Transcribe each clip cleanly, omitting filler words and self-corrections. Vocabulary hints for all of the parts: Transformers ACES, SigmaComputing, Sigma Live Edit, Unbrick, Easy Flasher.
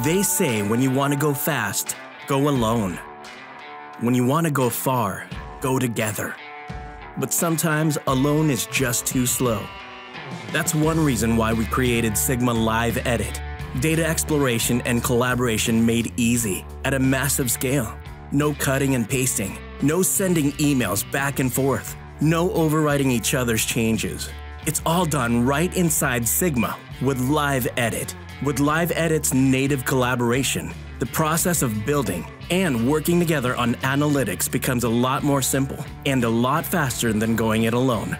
They say when you want to go fast, go alone. When you want to go far, go together. But sometimes alone is just too slow. That's one reason why we created Sigma Live Edit, data exploration and collaboration made easy at a massive scale. No cutting and pasting, no sending emails back and forth, no overriding each other's changes. It's all done right inside Sigma with Live Edit. With Live Edit's native collaboration, the process of building and working together on analytics becomes a lot more simple and a lot faster than going it alone.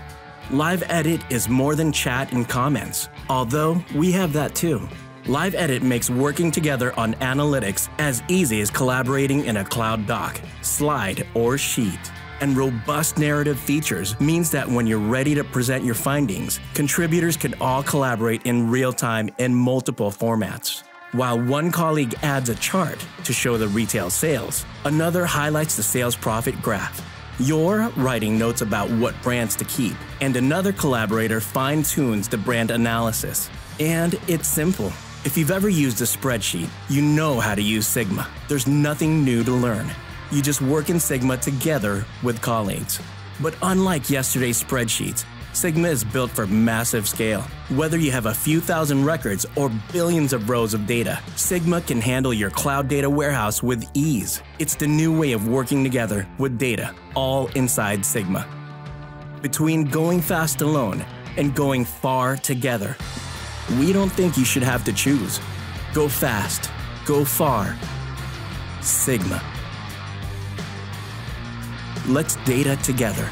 Live Edit is more than chat and comments, although we have that too. Live Edit makes working together on analytics as easy as collaborating in a cloud doc, slide, or sheet. And robust narrative features means that when you're ready to present your findings, contributors can all collaborate in real time in multiple formats. While one colleague adds a chart to show the retail sales, another highlights the sales profit graph. You're writing notes about what brands to keep, and another collaborator fine-tunes the brand analysis. And it's simple. If you've ever used a spreadsheet, you know how to use Sigma. There's nothing new to learn. You just work in Sigma together with colleagues. But unlike yesterday's spreadsheets, Sigma is built for massive scale. Whether you have a few thousand records or billions of rows of data, Sigma can handle your cloud data warehouse with ease. It's the new way of working together with data, all inside Sigma. Between going fast alone and going far together, we don't think you should have to choose. Go fast, go far. Sigma. Let's data together.